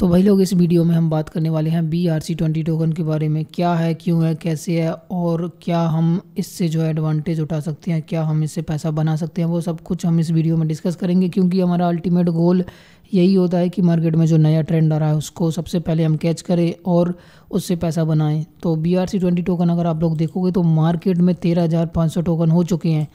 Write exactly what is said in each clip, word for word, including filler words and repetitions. तो भाई लोग इस वीडियो में हम बात करने वाले हैं B R C twenty token के बारे में, क्या है, क्यों है, कैसे है और क्या हम इससे जो है एडवांटेज उठा सकते हैं, क्या हम इससे पैसा बना सकते हैं, वो सब कुछ हम इस वीडियो में डिस्कस करेंगे। क्योंकि हमारा अल्टीमेट गोल यही होता है कि मार्केट में जो नया ट्रेंड आ रहा है उसको सबसे पहले हम कैच करें और उससे पैसा बनाएँ। तो B R C twenty token अगर आप लोग देखोगे तो मार्केट में तेरह हज़ार पाँच सौ टोकन हो चुके हैं।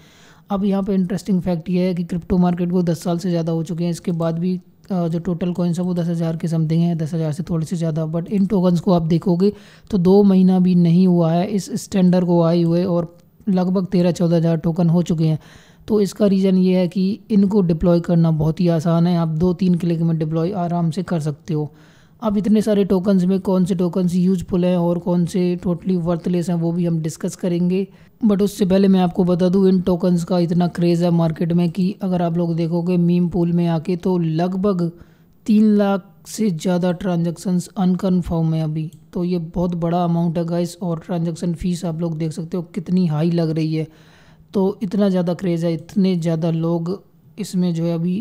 अब यहाँ पे इंटरेस्टिंग फैक्ट ये है कि क्रिप्टो मार्केट को दस साल से ज़्यादा हो चुके हैं, इसके बाद भी जो टोटल कॉइन्स है वो दस हज़ार के समथिंग हैं, दस हज़ार से थोड़े से ज़्यादा। बट इन टोकन्स को आप देखोगे तो दो महीना भी नहीं हुआ है इस स्टैंडर्ड को आए हुए और लगभग तेरह चौदह हज़ार टोकन हो चुके हैं। तो इसका रीज़न ये है कि इनको डिप्लॉय करना बहुत ही आसान है, आप दो तीन क्लिक में डिप्लॉय आराम से कर सकते हो। अब इतने सारे टोकन्स में कौन से टोकन्स यूजफुल हैं और कौन से टोटली वर्थलेस हैं वो भी हम डिस्कस करेंगे। बट उससे पहले मैं आपको बता दूं, इन टोकन्स का इतना क्रेज़ है मार्केट में कि अगर आप लोग देखोगे मीम पूल में आके तो लगभग तीन लाख से ज़्यादा ट्रांजैक्शंस अनकन्फर्म है अभी। तो ये बहुत बड़ा अमाउंट है गाइस, और ट्रांजैक्शन फ़ीस आप लोग देख सकते हो कितनी हाई लग रही है। तो इतना ज़्यादा क्रेज़ है, इतने ज़्यादा लोग इसमें जो है अभी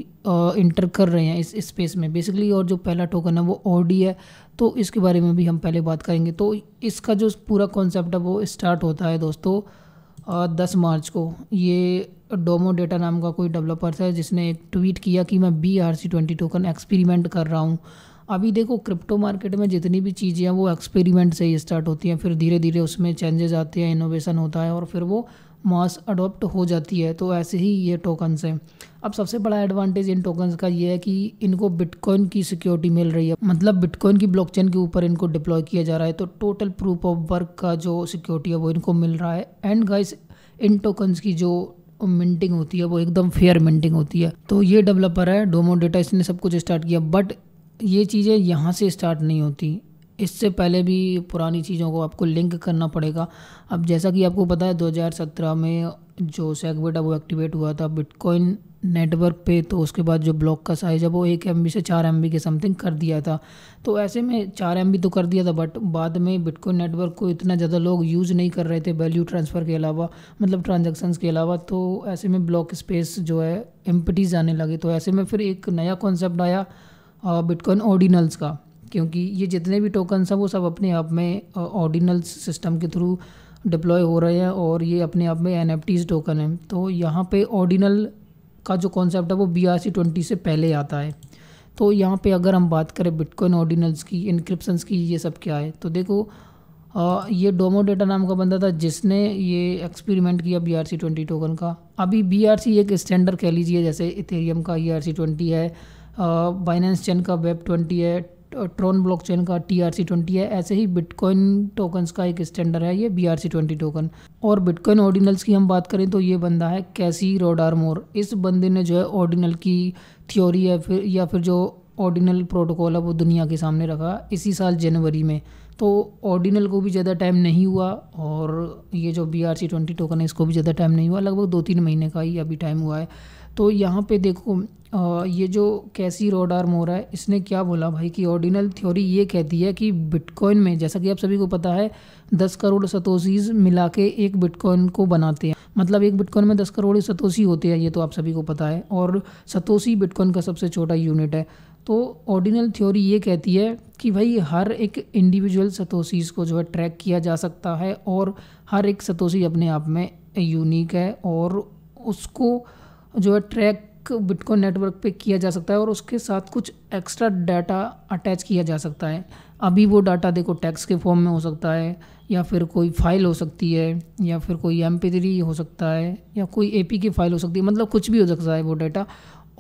इंटर कर रहे हैं इस स्पेस में बेसिकली। और जो पहला टोकन है वो ओडी है, तो इसके बारे में भी हम पहले बात करेंगे। तो इसका जो पूरा कॉन्सेप्ट है वो स्टार्ट होता है दोस्तों दस मार्च को। ये डोमो डेटा नाम का कोई डेवलपर है जिसने एक ट्वीट किया कि मैं B R C twenty token experiment कर रहा हूँ। अभी देखो क्रिप्टो मार्केट में जितनी भी चीज़ें हैं वो एक्सपेरिमेंट से ही स्टार्ट होती हैं, फिर धीरे धीरे उसमें चेंजेस आते हैं, इनोवेशन होता है और फिर वो मास अडोप्ट हो जाती है। तो ऐसे ही ये टोकन्स हैं। अब सबसे बड़ा एडवांटेज इन टोकन्स का ये है कि इनको बिटकॉइन की सिक्योरिटी मिल रही है, मतलब बिटकॉइन की ब्लॉकचेन के ऊपर इनको डिप्लॉय किया जा रहा है। तो टोटल प्रूफ ऑफ वर्क का जो सिक्योरिटी है वो इनको मिल रहा है। एंड गाइस इन टोकन्स की जो मिंटिंग होती है वो एकदम फेयर मिंटिंग होती है। तो ये डेवलपर है डोमो डेटा, इसने सब कुछ स्टार्ट किया, बट ये चीज़ें यहाँ से स्टार्ट नहीं होती, इससे पहले भी पुरानी चीज़ों को आपको लिंक करना पड़ेगा। अब जैसा कि आपको पता है दो हज़ार सत्रह में जो सेगविट है वो एक्टिवेट हुआ था बिटकॉइन नेटवर्क पे, तो उसके बाद जो ब्लॉक का साइज़ है वो एक एम बी से चार एम बी के समथिंग कर दिया था। तो ऐसे में चार एम बी तो कर दिया था, बट बाद में बिटकॉइन नेटवर्क को इतना ज़्यादा लोग यूज़ नहीं कर रहे थे वैल्यू ट्रांसफ़र के अलावा, मतलब ट्रांजैक्शंस के अलावा। तो ऐसे में ब्लॉक स्पेस जो है एम्प्टीज आने लगे। तो ऐसे में फिर एक नया कॉन्सेप्ट आया बिटकॉइन ऑर्डिनल्स का, क्योंकि ये जितने भी टोकन्स हैं वो सब अपने आप में ऑर्डिनल्स सिस्टम के थ्रू डिप्लॉय हो रहे हैं और ये अपने आप में एनएफटीज टोकन हैं। तो यहाँ पे ऑर्डिनल का जो कॉन्सेप्ट है वो बीआरसी ट्वेंटी से पहले आता है। तो यहाँ पे अगर हम बात करें बिटकॉइन ऑर्डिनल्स की, इनक्रिप्शंस की, ये सब क्या है, तो देखो आ, ये डोमो डेटा नाम का बंदा था जिसने ये एक्सपेरिमेंट किया बीआरसी ट्वेंटी टोकन का। अभी बीआरसी एक स्टैंडर्ड कह लीजिए, जैसे इथेरियम का ईआरसी ट्वेंटी है, बाइनेंस चेन का वेब ट्वेंटी है, ट्रॉन ब्लॉकचेन का टी आर सी ट्वेंटी है, ऐसे ही बिटकॉइन टोकन्स का एक स्टैंडर्ड है ये B R C twenty token. और बिटकॉइन ऑर्डिनल्स की हम बात करें तो ये बंदा है कैसी रोडारमोर। इस बंदे ने जो है ऑर्डिनल की थ्योरी है फिर या फिर जो ऑर्डिनल प्रोटोकॉल है वो दुनिया के सामने रखा इसी साल जनवरी में। तो ऑर्डिनल को भी ज़्यादा टाइम नहीं हुआ और ये जो B R C twenty token है इसको भी ज़्यादा टाइम नहीं हुआ, लगभग दो तीन महीने का ही अभी टाइम हुआ है। तो यहाँ पे देखो आ, ये जो कैसी रोडारमोर है इसने क्या बोला भाई कि ऑर्डिनल थ्योरी ये कहती है कि बिटकॉइन में, जैसा कि आप सभी को पता है, दस करोड़ सतोशीज़ मिला के एक बिटकॉइन को बनाते हैं, मतलब एक बिटकॉइन में दस करोड़ सतोशी होते हैं, ये तो आप सभी को पता है, और सतोशी बिटकॉइन का सबसे छोटा यूनिट है। तो ऑर्डिनल थ्योरी ये कहती है कि भाई हर एक इंडिविजुअल सतोशीज़ को जो है ट्रैक किया जा सकता है और हर एक सतोशी अपने आप में यूनिक है और उसको जो है ट्रैक बिटकॉइन नेटवर्क पे किया जा सकता है और उसके साथ कुछ एक्स्ट्रा डाटा अटैच किया जा सकता है। अभी वो डाटा देखो टैक्स के फॉर्म में हो सकता है, या फिर कोई फाइल हो सकती है, या फिर कोई एम पी थ्री हो सकता है, या कोई ए पी के फाइल हो सकती है, मतलब कुछ भी हो सकता है वो डाटा।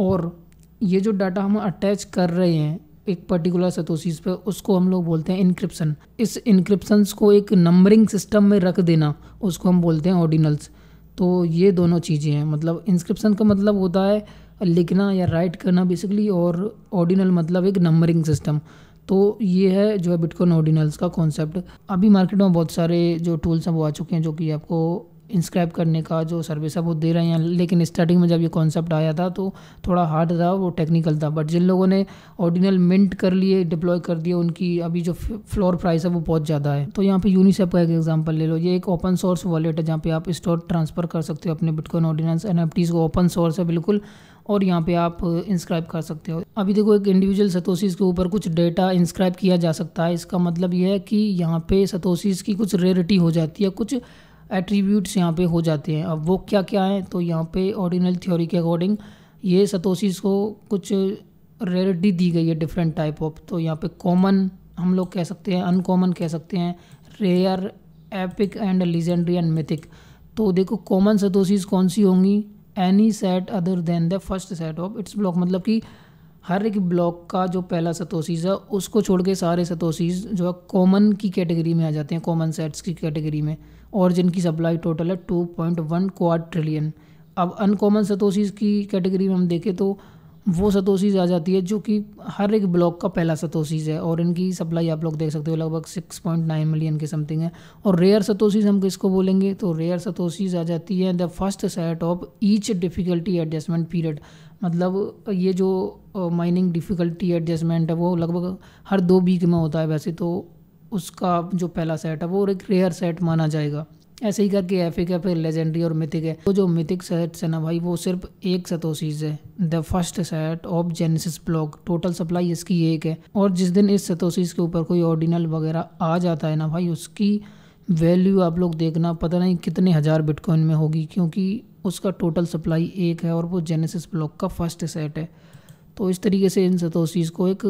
और ये जो डाटा हम अटैच कर रहे हैं एक पर्टिकुलर सतोशीज़ पे, उसको हम लोग बोलते हैं इनक्रिप्शन। इस इनक्रिप्शंस को एक नंबरिंग सिस्टम में रख देना, उसको हम बोलते हैं ऑर्डिनल्स। तो ये दोनों चीज़ें हैं, मतलब इंस्क्रिप्शन का मतलब होता है लिखना या राइट करना बेसिकली, और ऑर्डिनल मतलब एक नंबरिंग सिस्टम। तो ये है जो है बिटकॉइन ऑर्डिनल्स का कॉन्सेप्ट। अभी मार्केट में बहुत सारे जो टूल्स हैं वो आ चुके हैं जो कि आपको इंस्क्राइब करने का जो सर्विस है वो दे रहे हैं, लेकिन स्टार्टिंग में जब ये कॉन्सेप्ट आया था तो थोड़ा हार्ड था, वो टेक्निकल था। बट जिन लोगों ने ऑर्डिनल मिंट कर लिए, डिप्लॉय कर दिए, उनकी अभी जो फ्लोर प्राइस है वो बहुत ज़्यादा है। तो यहाँ पे यूनिसेप का एक एग्जांपल ले लो, ये एक ओपन सोर्स वॉलेट है जहाँ पे आप स्टोर ट्रांसफ़र कर सकते हो अपने Bitcoin ordinals. N F Ts को ओपन सोर्स है बिल्कुल, और यहाँ पे आप इंस्क्राइब कर सकते हो। अभी देखो एक इंडिविजुअल सतोशीज़ के ऊपर कुछ डेटा इंस्क्राइब किया जा सकता है। इसका मतलब यह है कि यहाँ पे सतोशीज़ की कुछ रेरिटी हो जाती है, कुछ एट्रीब्यूट्स यहाँ पे हो जाते हैं। अब वो क्या क्या हैं, तो यहाँ पे ऑर्डिनल थ्योरी के अकॉर्डिंग ये सतोशीज़ को कुछ रेरिटी दी गई है, डिफरेंट टाइप ऑफ। तो यहाँ पे कॉमन हम लोग कह सकते हैं, अनकॉमन कह सकते हैं, rare, epic and legendary and mythic. तो देखो कॉमन सतोशीज़ कौन सी होंगी, any set other than the first set of its block, मतलब कि हर एक ब्लॉक का जो पहला सतोशीज़ है उसको छोड़ के सारे सतोशीज़ जो है कॉमन की कैटेगरी में आ जाते हैं, कॉमन सेट्स की कैटेगरी में, और जिनकी सप्लाई टोटल है two point one quad trillion. अब अनकॉमन सतोशीज़ की कैटेगरी में हम देखें तो वो सतोशीज़ आ जाती है जो कि हर एक ब्लॉक का पहला सतोशीज़ है, और इनकी सप्लाई आप लोग देख सकते हो लगभग सिक्स पॉइंट नाइन मिलियन के समथिंग है। और रेयर सतोशीज़ हम किसको बोलेंगे, तो रेयर सतोशीज़ आ जाती है the first set of each difficulty adjustment period, मतलब ये जो माइनिंग डिफ़िकल्टी एडजस्टमेंट है वो लगभग हर दो वीक में होता है वैसे, तो उसका जो पहला सेट है वो एक रेयर सेट माना जाएगा। ऐसे ही करके एपिक है, फिर लेजेंडरी और मिथिक है। तो जो मिथिक सेट्स है ना भाई, वो सिर्फ एक सतोशीज़ है, the first set of genesis block, total supply इसकी एक है। और जिस दिन इस सतोशीज़ के ऊपर कोई ऑर्डिनल वगैरह आ जाता है ना भाई, उसकी वैल्यू आप लोग देखना पता नहीं कितने हज़ार बिटकॉइन में होगी, क्योंकि उसका टोटल सप्लाई एक है और वो जेनेसिस ब्लॉक का फर्स्ट सेट है। तो इस तरीके से इन सतोशीज़ को एक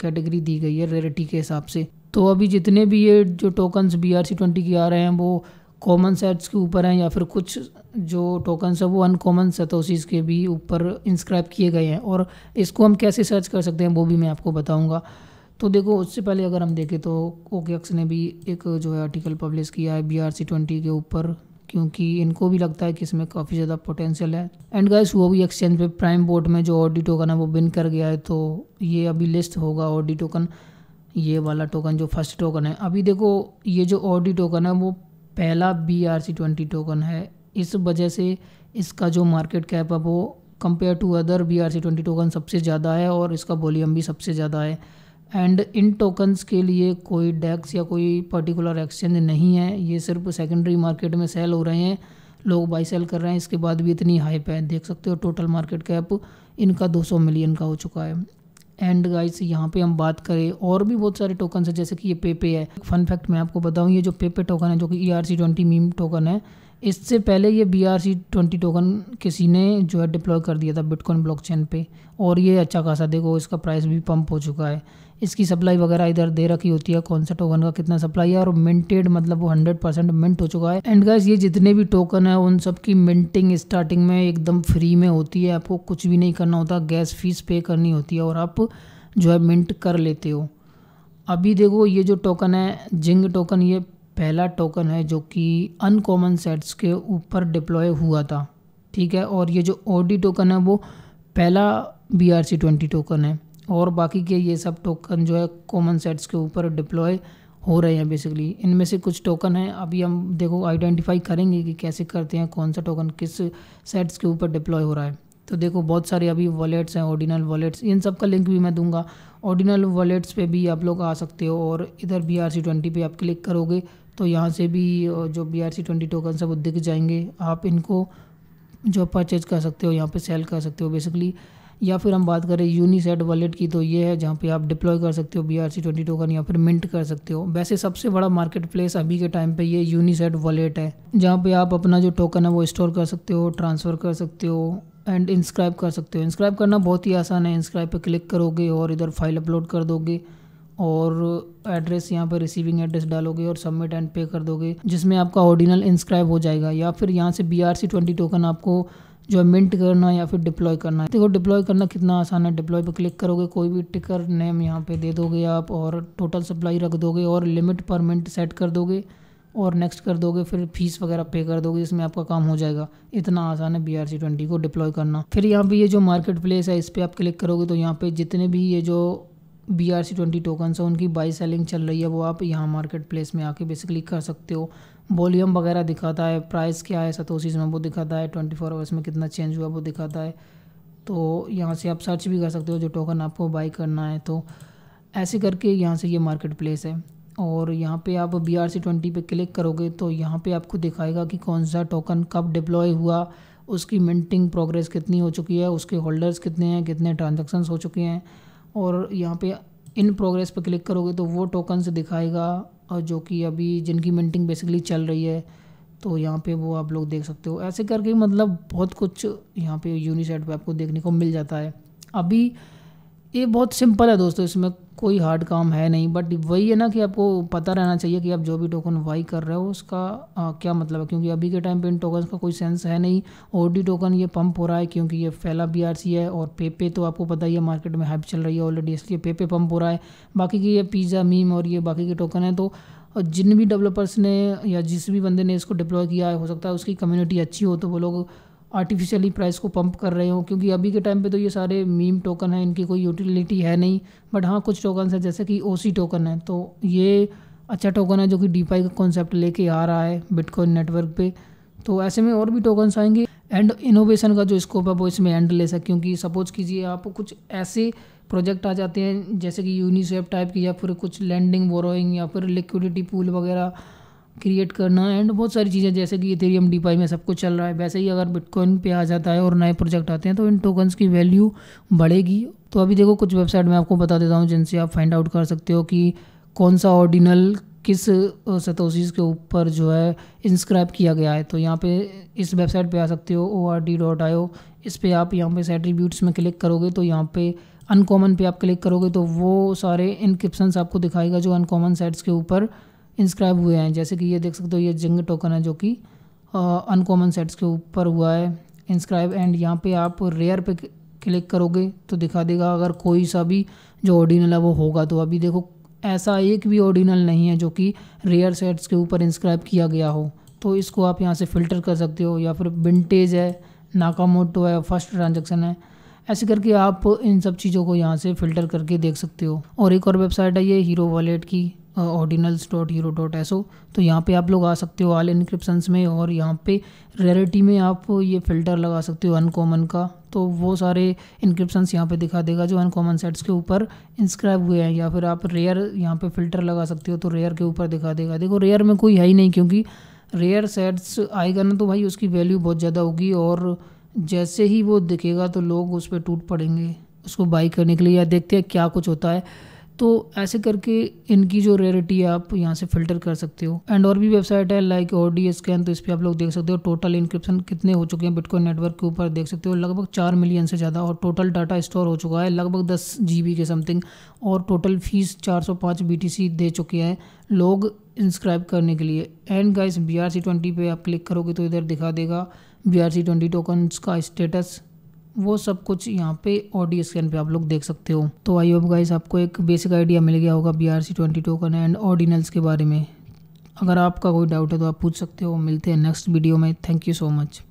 कैटेगरी दी गई है रेरिटी के हिसाब से। तो अभी जितने भी ये जो tokens B R C twenty के आ रहे हैं वो कॉमन सेट्स के ऊपर हैं, या फिर कुछ जो टोकन्स हैं वो अनकॉमन सतोशीज़ के भी ऊपर इंस्क्राइब किए गए हैं। और इसको हम कैसे सर्च कर सकते हैं वो भी मैं आपको बताऊंगा। तो देखो उससे पहले अगर हम देखें तो ओकेक्स ने भी एक जो है आर्टिकल पब्लिश किया है बी आर सी ट्वेंटी के ऊपर, क्योंकि इनको भी लगता है कि इसमें काफ़ी ज़्यादा पोटेंशियल है। एंड गाइस वो भी एक्सचेंज पे प्राइम बोर्ड में जो ओडी टोकन है वो विन कर गया है, तो ये अभी लिस्ट होगा ओडी टोकन, ये वाला टोकन जो फर्स्ट टोकन है। अभी देखो ये जो ओडी टोकन है वो पहला B R C twenty token है, इस वजह से इसका जो मार्केट कैप है वो compare to other B R C twenty token सबसे ज़्यादा है, और इसका वॉल्यूम भी सबसे ज़्यादा है। एंड इन टोकन्स के लिए कोई डेक्स या कोई पर्टिकुलर एक्सचेंज नहीं है, ये सिर्फ सेकेंडरी मार्केट में सेल हो रहे हैं, लोग बाई सेल कर रहे हैं, इसके बाद भी इतनी हाइप है। देख सकते हो टोटल मार्केट कैप इनका दो सौ मिलियन का हो चुका है। एंड गाइस यहाँ पे हम बात करें और भी बहुत सारे टोकन्स हैं, जैसे कि ये पेपे है। फन फैक्ट मैं आपको बताऊँ, ये जो पेपे टोकन है जो कि E R C twenty meme token है, इससे पहले ये B R C twenty token किसी ने जो है डिप्लॉय कर दिया था बिटकॉइन ब्लॉकचेन पे, और ये अच्छा खासा देखो इसका प्राइस भी पंप हो चुका है। इसकी सप्लाई वगैरह इधर दे रखी होती है, कौन सा टोकन का कितना सप्लाई है, और मिंटेड मतलब वो हंड्रेड परसेंट मिंट हो चुका है। एंड गाइस ये जितने भी टोकन है उन सब की मिंटिंग स्टार्टिंग में एकदम फ्री में होती है, आपको कुछ भी नहीं करना होता, गैस फीस पे करनी होती है और आप जो है मिंट कर लेते हो। अभी देखो ये जो टोकन है जिंग टोकन, ये पहला टोकन है जो कि अनकॉमन सेट्स के ऊपर डिप्लॉय हुआ था, ठीक है। और ये जो ओडी टोकन है वो पहला B R C twenty token है, और बाकी के ये सब टोकन जो है कॉमन सेट्स के ऊपर डिप्लॉय हो रहे हैं बेसिकली। इनमें से कुछ टोकन हैं, अभी हम देखो आइडेंटिफाई करेंगे कि कैसे करते हैं, कौन सा टोकन किस सेट्स के ऊपर डिप्लॉय हो रहा है। तो देखो बहुत सारे अभी वॉलेट्स हैं, ऑर्डिनल वॉलेट्स, इन सब का लिंक भी मैं दूंगा। ऑर्डिनल वॉलेट्स पे भी आप लोग आ सकते हो, और इधर बी आर सी ट्वेंटी पे आप क्लिक करोगे तो यहाँ से भी जो B R C twenty token सब वो दिख जाएंगे, आप इनको जो परचेज कर सकते हो, यहाँ पर सेल कर सकते हो बेसिकली। या फिर हम बात करें यूनिसेट वॉलेट की, तो ये है जहाँ पे आप डिप्लॉय कर सकते हो B R C twenty token या फिर मिंट कर सकते हो। वैसे सबसे बड़ा मार्केट प्लेस अभी के टाइम पे ये यूनिसेट वॉलेट है, जहाँ पे आप अपना जो टोकन है वो स्टोर कर सकते हो, ट्रांसफ़र कर सकते हो एंड इंस्क्राइब कर सकते हो। इंस्क्राइब करना बहुत ही आसान है, इंस्क्राइब पर क्लिक करोगे और इधर फाइल अपलोड कर दोगे, और एड्रेस यहाँ पर रिसीविंग एड्रेस डालोगे और सबमिट एंड पे कर दोगे, जिसमें आपका ऑर्डिनल इंस्क्राइब हो जाएगा। या फिर यहाँ से B R C twenty token आपको जो है मिंट करना या फिर डिप्लॉय करना है। देखो डिप्लॉय करना कितना आसान है, डिप्लॉय पे क्लिक करोगे, कोई भी टिकर नेम यहाँ पे दे दोगे आप, और टोटल सप्लाई रख दोगे और लिमिट पर मिनट सेट कर दोगे और नेक्स्ट कर दोगे, फिर फीस वगैरह पे कर दोगे, इसमें आपका काम हो जाएगा। इतना आसान है बी आर सी ट्वेंटी को डिप्लॉय करना। फिर यहाँ पर ये जो मार्केट प्लेस है इस पर आप क्लिक करोगे तो यहाँ पर जितने भी ये जो B R C twenty tokens हैं उनकी बाई सेलिंग चल रही है, वो आप यहाँ मार्केट प्लेस में आके बेसिकली कर सकते हो। वॉल्यूम वगैरह दिखाता है, प्राइस क्या है सतोशीज़ में वो दिखाता है, ट्वेंटी फोर आवर्स में कितना चेंज हुआ वो दिखाता है। तो यहाँ से आप सर्च भी कर सकते हो जो टोकन आपको बाई करना है। तो ऐसे करके यहाँ से ये मार्केट प्लेस है, और यहाँ पे आप बी आर सी ट्वेंटी पे क्लिक करोगे तो यहाँ पे आपको दिखाएगा कि कौन सा टोकन कब डिप्लॉय हुआ उसकी मिंटिंग प्रोग्रेस कितनी हो चुकी है, उसके होल्डर्स कितने हैं, कितने ट्रांजैक्शंस हो चुके हैं। और यहाँ पे इन प्रोग्रेस पर क्लिक करोगे तो वो टोकन्स दिखाएगा और जो कि अभी जिनकी मिंटिंग बेसिकली चल रही है, तो यहाँ पे वो आप लोग देख सकते हो। ऐसे करके मतलब बहुत कुछ यहाँ पे यूनिसेट पे आपको देखने को मिल जाता है। अभी ये बहुत सिंपल है दोस्तों, इसमें कोई हार्ड काम है नहीं, बट वही है ना कि आपको पता रहना चाहिए कि आप जो भी टोकन वाई कर रहे हो उसका आ, क्या मतलब है, क्योंकि अभी के टाइम पे इन टोकन्स का कोई सेंस है नहीं। ओडी टोकन ये पंप हो रहा है क्योंकि ये फैला बीआरसी है, और पेपे तो आपको पता ही है मार्केट में हाइप चल रही है ऑलरेडी, इसलिए पेपे पंप हो रहा है। बाकी की ये पिज़्ज़ा मीम और ये बाकी के टोकन है, तो और जिन भी डेवलपर्स ने या जिस भी बंदे ने इसको डिप्लॉय किया है, हो सकता है उसकी कम्युनिटी अच्छी हो तो वो लोग आर्टिफिशियली प्राइस को पंप कर रहे हो, क्योंकि अभी के टाइम पे तो ये सारे मीम टोकन हैं, इनकी कोई यूटिलिटी है नहीं। बट हाँ, कुछ टोकन है जैसे कि ओसी टोकन है, तो ये अच्छा टोकन है जो कि डीपाई का कॉन्सेप्ट लेके आ रहा है बिटकॉइन नेटवर्क पे। तो ऐसे में और भी टोकन्स आएंगे एंड इनोवेशन का जो स्कोप है वो इसमें एंडलेस है, क्योंकि सपोज कीजिए आप कुछ ऐसे प्रोजेक्ट आ जाते हैं जैसे कि यूनिस्वैप टाइप की, या फिर कुछ लैंडिंग बोरोइंग या फिर लिक्विडिटी पूल वगैरह क्रिएट करना एंड बहुत सारी चीज़ें, जैसे कि इथेरियम डीपाई में सब कुछ चल रहा है, वैसे ही अगर बिटकॉइन पे आ जाता है और नए प्रोजेक्ट आते हैं तो इन टोकन्स की वैल्यू बढ़ेगी। तो अभी देखो कुछ वेबसाइट मैं आपको बता देता हूँ जिनसे आप फाइंड आउट कर सकते हो कि कौन सा ऑर्डिनल किस सतोशीज़ के ऊपर जो है इंस्क्राइब किया गया है। तो यहाँ पे इस वेबसाइट पे आ सकते हो O R D dot I O, इस पर आप यहाँ पे एट्रीब्यूट्स में क्लिक करोगे तो यहाँ पे अनकॉमन पे आप क्लिक करोगे तो वो सारे इनक्रिप्शंस आपको दिखाएगा जो अनकॉमन सेट्स के ऊपर इंस्क्राइब हुए हैं। जैसे कि ये देख सकते हो, ये जिंग टोकन है जो कि अनकॉमन सेट्स के ऊपर हुआ है इंस्क्राइब, एंड यहाँ पे आप रेयर पे क्लिक करोगे तो दिखा देगा अगर कोई सा भी जो ऑर्डिनल है वो होगा। तो अभी देखो ऐसा एक भी ऑर्डिनल नहीं है जो कि रेयर सेट्स के ऊपर इंस्क्राइब किया गया हो, तो इसको आप यहाँ से फ़िल्टर कर सकते हो। या फिर विंटेज है, नाकामोटो है, फर्स्ट ट्रांजैक्शन है, ऐसे करके आप इन सब चीज़ों को यहाँ से फ़िल्टर करके देख सकते हो। और एक और वेबसाइट है ये हीरो वॉलेट की, ordinals dot hero dot S O, तो यहाँ पे आप लोग आ सकते हो ऑल इनक्रिप्शंस में, और यहाँ पे रेयरिटी में आप ये फ़िल्टर लगा सकते हो अनकॉमन का, तो वो सारे इनक्रिप्शंस यहाँ पे दिखा देगा जो अनकॉमन सेट्स के ऊपर इंस्क्राइब हुए हैं। या फिर आप रेयर यहाँ पे फ़िल्टर लगा सकते हो तो रेयर के ऊपर दिखा देगा। देखो रेयर में कोई है ही नहीं, क्योंकि रेयर सेट्स आएगा ना तो भाई उसकी वैल्यू बहुत ज़्यादा होगी, और जैसे ही वो दिखेगा तो लोग उस पर टूट पड़ेंगे उसको बाई करने के लिए, या देखते हैं क्या कुछ होता है। तो ऐसे करके इनकी जो रेयरिटी है आप यहाँ से फ़िल्टर कर सकते हो। एंड और भी वेबसाइट है लाइक ओडी स्कैन, तो इस पर आप लोग देख सकते हो टोटल इनक्रिप्शन कितने हो चुके हैं बिटकॉइन नेटवर्क के ऊपर, देख सकते हो लगभग चार मिलियन से ज़्यादा, और टोटल डाटा स्टोर हो चुका है लगभग दस जी बी के समथिंग, और टोटल फीस चार सौ पाँच बी टी सी दे चुके हैं लोग इंस्क्राइब करने के लिए। And guys B R C twenty पे आप क्लिक करोगे तो इधर दिखा देगा B R C twenty tokens का स्टेटस, वो सब कुछ यहाँ पे ओडी स्कैन पे आप लोग देख सकते हो। तो आई होप गाइस आपको एक बेसिक आइडिया मिल गया होगा B R C twenty token and ordinals के बारे में। अगर आपका कोई डाउट है तो आप पूछ सकते हो। मिलते हैं नेक्स्ट वीडियो में, थैंक यू सो मच।